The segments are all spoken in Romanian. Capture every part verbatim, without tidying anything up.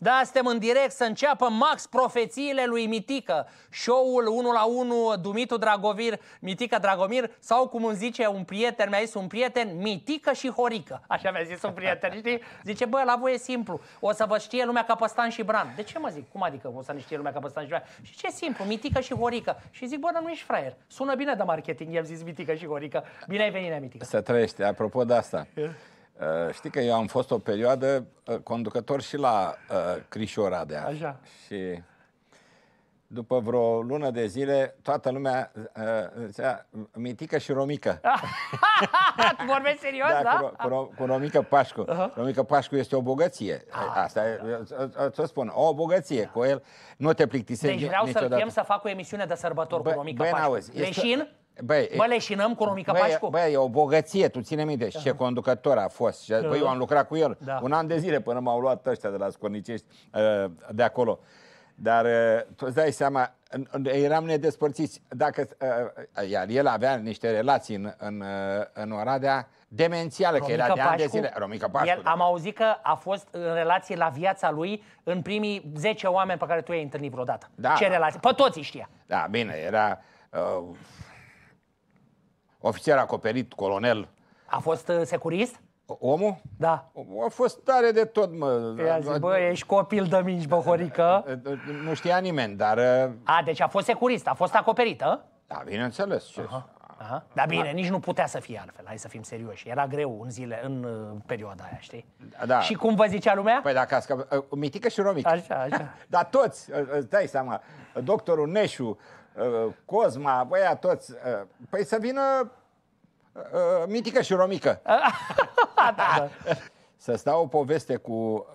Da, suntem în direct, să înceapă Max profețiile lui Mitică. Show-ul unu la unu, Dumitru Dragomir, Mitică Dragomir, sau cum îmi zice un prieten, mi-a zis un prieten, Mitică și Horică. Așa mi-a zis un prieten, știi? Zice, bă, la voi e simplu, o să vă știe lumea Capăstan și Bran. De ce mă zic? Cum adică o să ne știe lumea Capăstan și Bran? Și ce simplu, Mitică și Horică. Și zic, bă, nu ești fraier. Sună bine de marketing, i-am zis Mitică și Horică. Bine ai venit, Mitică. Să trăiești, apropo de asta. Uh, știi că eu am fost o perioadă uh, conducător și la uh, Crișora de azi. Așa. Și după vreo lună de zile, toată lumea uh, zicea Mitică și Romică. Tu vorbești serios, da? da? Cu, ro, cu, ro, cu Romică Pașcu. Uh -huh. Romică Pașcu este o bogăție. Ah, Asta da. Ți-o spun, o bogăție. Da. Cu el nu te plictisești niciodată. Deci vreau să-l chem să fac o emisiune de sărbători bă, cu Romică bă, Pașcu. Leșin? Băi, bă, leșinăm cu Romică Pașcu? Băi, e o bogăție, tu ține minte și ce conducător a fost. Băi, eu am lucrat cu el da. un an de zile până m-au luat ăștia de la Scornicești de acolo. Dar tu îți dai seama, eram nedespărțiți. Dacă, iar el avea niște relații în, în, în Oradea demențială, că era de ani de zile. Romică Pașcu, el, am auzit că a fost în relație la viața lui în primii zece oameni pe care tu i-ai întâlnit vreodată. Da. Ce relații? Pe toți știa. Da, bine, era... Uh, ofițer acoperit, colonel. A fost uh, securist? Omul? Da. A fost tare de tot, mă. Zis, bă, ești copil de mici, bă, Horică. Nu știa nimeni, dar... A, deci a fost securist, a fost acoperită? Da, bineînțeles. Aha. Aha. Dar bine, nici nu putea să fie altfel, hai să fim serioși. Era greu în zile, în uh, perioada aia, știi? Da. Și cum vă zicea lumea? Păi dacă ască... Uh, Mitică și Romică. Așa, așa. Dar toți, uh, îți dai seama, doctorul Neșu, uh, Cosma, băia toți. Uh, păi să vină... Uh, Mitică și Romică. da, da. Să stau o poveste cu uh,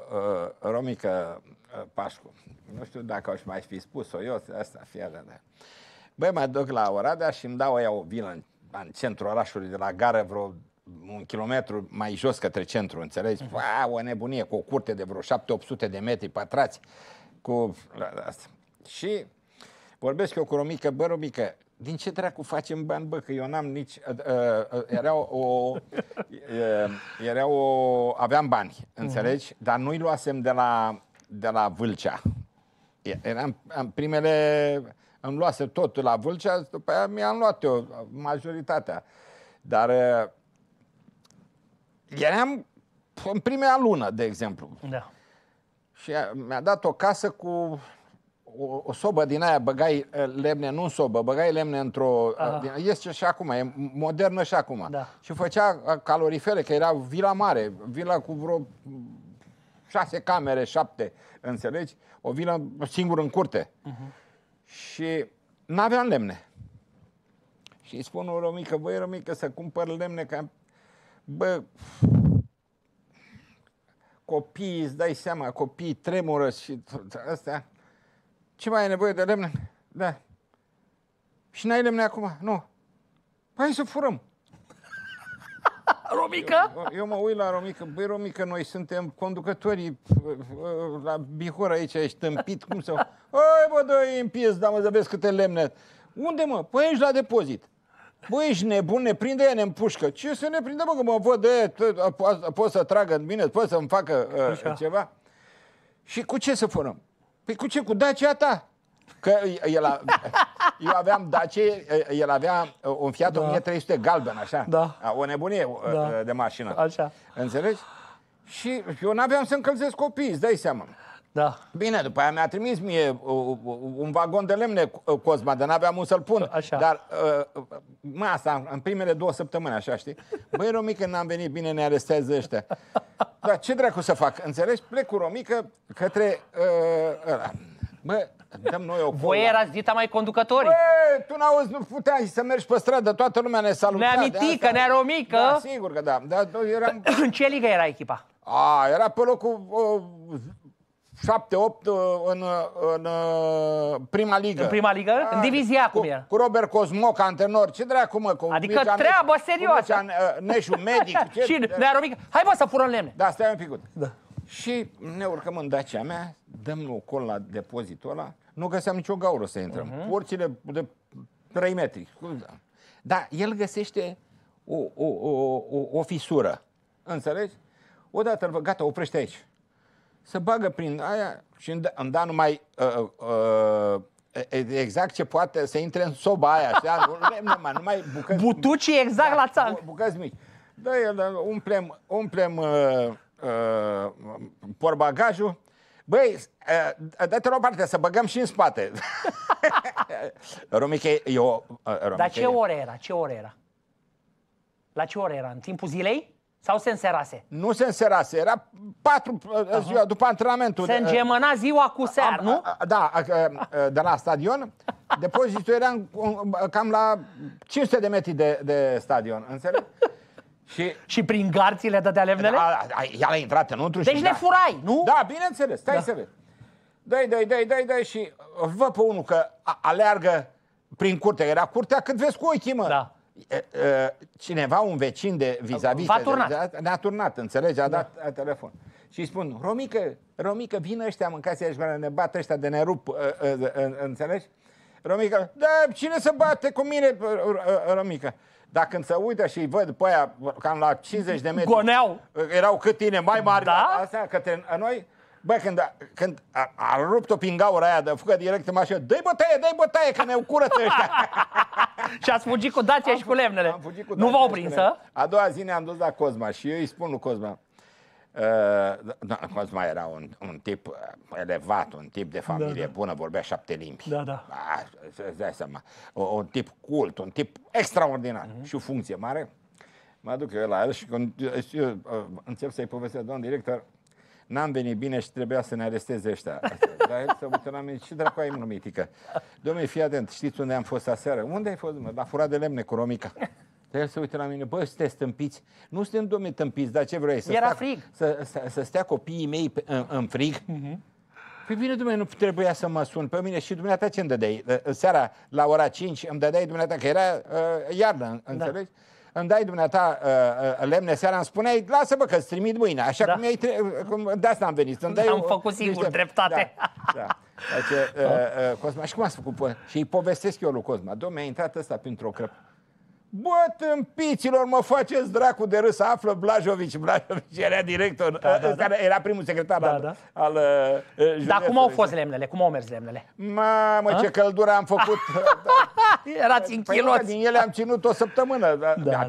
Romică uh, Pașcu. Nu știu dacă aș mai fi spus-o eu, asta fiară. Băi, mă duc la Oradea și îmi dau aia o vilă în, în centrul orașului, de la gară vreo un kilometru mai jos către centru, înțelegi? Pă, o nebunie, cu o curte de vreo șapte-opt sute de metri pătrați. Cu... Și vorbesc eu cu Romică, bă, Romică, din ce dracu facem bani, bă, că eu n-am nici... Uh, uh, era o... Uh, era o... Aveam bani, înțelegi? Uh-huh. Dar nu-i luasem de la, de la Vâlcea. Eram în primele... Îmi luase totul la Vâlcea, după aia mi-am luat eu, majoritatea. Dar uh, eram în prima lună, de exemplu. Da. Și mi-a dat o casă cu... O, o sobă din aia, băgai lemne, nu în sobă, băgai lemne într-o... Este și acum, e modernă și acum. Da. Și făcea calorifere, că era vila mare, vila cu vreo șase camere, șapte, înțelegi? O vilă singură în curte. Uh-huh. Și n-aveam lemne. Și îi spun o Romică, băi Romică, să cumpăr lemne, că... Bă... Copiii, îți dai seama, copiii tremură și astea... Ce mai ai nevoie de lemne? Da. Și n-ai lemne acum? Nu. Păi să furăm. Romică? Eu, eu mă uit la Romică. Băi, Romică, noi suntem conducătorii la Bihor aici, ești tâmpit, cum să... Ai, bă, dă-i în pies, dar mă, să vezi câte lemne. Unde, mă? Păi ești la depozit. Băi, ești nebun, ne prinde ea, ne împușcă. Ce să ne prinde, bă, că mă văd de aia, pot să tragă în mine, pot să-mi facă uh, ceva. Și cu ce să furăm? Păi cu ce? Cu Dacia ta? Că el a, eu aveam Dacia, el avea un Fiat da. o mie trei sute galben, așa. Da. O nebunie da. de mașină. Așa. Înțelegi? Și eu n-aveam să încălzesc copiii, îți dai seama. Da. Bine, după aia mi-a trimis mie un vagon de lemne, Cosma, dar n-aveam un să-l pun. Așa. Dar mă, asta, în primele două săptămâni, așa, știi? Băi, Romică, n-am venit bine, ne arestează ăștia. Dar ce dracu să fac? Înțelegi? Plec cu Romică către uh, ăla. Bă, dăm noi o... Voi erați dita mai conducătorii. Bă, tu n-auzi, nu puteai să mergi pe stradă, toată lumea ne saluta. Ne-a Mitică, ne-a Romică. Da, sigur că da. da eram... În ce ligă era echipa? A, era pe locul... Uh, șapte opt în, în prima ligă. În prima ligă? A, în divizia cu, cum e? Cu Robert Cosmoc, antrenor. Ce dracu, mă? Cu adică Micea, treabă serioasă. Cu Micea, Neșu, medic. Ce? Și ne-a Romică. Hai, bă, să furăm lemne. Da, stai un picut. Da. Și ne urcăm în Dacia mea, dăm un col la depozitul ăla. Nu găseam nicio gaură să intrăm. Uh-huh. Porțile de trei metri. Dar el găsește o, o, o, o, o fisură. Înțelegi? Odată, gata, oprește aici. se bagă prin aia și îmi da numai uh, uh, exact ce poate să intre în soba aia. Numai, numai bucăți, butucii exact da, la țanc. Bucăți mici. Da, umplem, umplem uh, uh, porbagajul. Băi, uh, dă-te la o parte, să băgăm și în spate. Romică, eu... Uh, Romică, dar ce oră era? Ce oră era? La ce oră era? În timpul zilei? Sau se înserase? Nu se înserase, era patru uh-huh. ziua după antrenamentul. Se îngemăna ziua cu seara, nu? A, da, a, a, de la stadion. Depozitul era în, cam la cinci sute de metri de, de stadion, înțeleg? Și, și prin garțile dădea lemnele? Da, ea a intrat înăuntru deci și... Deci le da. furai, nu? Da, bineînțeles, stai da. să vezi. Dă-i, dă-i, dă-i, dă-i, dă-i și vă pe unul că aleargă prin curte. Era curtea cât vezi cu ochii, mă. Da. Cineva, un vecin de vis-a-vis, ne-a turnat, înțelegi, a dat da. telefon. Și îi spun, Romică, Romică, vină ăștia, mâncați aici, ne bat ăștia de ne rup, înțelegi? Romică, da, cine se bate cu mine, Romică? Dar când se uită și îi văd pe aia, cam la cincizeci de metri, goneau. Erau cât tine, mai mari, da? Astea, către noi... Bă, când, când a, a rupt-o prin gaura aia, de făcut direct în mașină, dă-i bătaie, dă-i bătaie, că ne curăță ăștia. Și ați fugit cu Dacia și cu lemnele. Am fugit cu Dacia. Nu v-au prins, a? A doua zi ne-am dus la Cosma și eu îi spun lui Cosma. Uh, da, Cosma era un, un tip elevat, un tip de familie da, da. bună, vorbea șapte limbi. Da, da. A, îți dai seama. O, un tip cult, un tip extraordinar uh-huh. și o funcție mare. Mă duc eu la el și când, eu, încep să-i povestesc, domn director, n-am venit bine și trebuia să ne aresteze ăștia. Dar el să uită, n-am venit. Ce dracu ai, mă, Mitică? Dom'le, fii atent, știți unde am fost aseară? Unde ai fost, mă? La furat de lemne cu Romica. Dar el să uită la mine, bă, sunteți tâmpiți? Nu suntem, dom'le, tâmpiți, dar ce vrei? Să Era stea, frig. Să, să, să stea copiii mei în, în frig? Uh-huh. Păi bine, dom'le, nu trebuia să mă sun pe mine. Și dumneata ce îmi dădeai? Seara, la ora cinci, îmi dădeai dumneata, că era uh, iarnă, înțelegi? Da. Îmi dai dumneata uh, lemne seara, îmi spuneai, lasă-mă că-ți trimit mâine, așa da. cum ai cum, de asta am venit. Îmi dai am o, făcut sigur niște... dreptate. Da, da. Deci, uh, uh, Cosma, și cum ați făcut? Și îi povestesc eu lui Cosma, dom'le, a intrat ăsta printr-o crăpă. Bă, tâmpiților, mă faceți dracu de râs, află Blajovici. Blajovici era director, da, da, da. era primul secretar da, al, da. al uh, Dar cum au fost lemnele? Cum au mers lemnele? Mamă, a? ce căldură am făcut! da. Erați în chiloți! Păi, din ele am ținut o săptămână. Da. Da.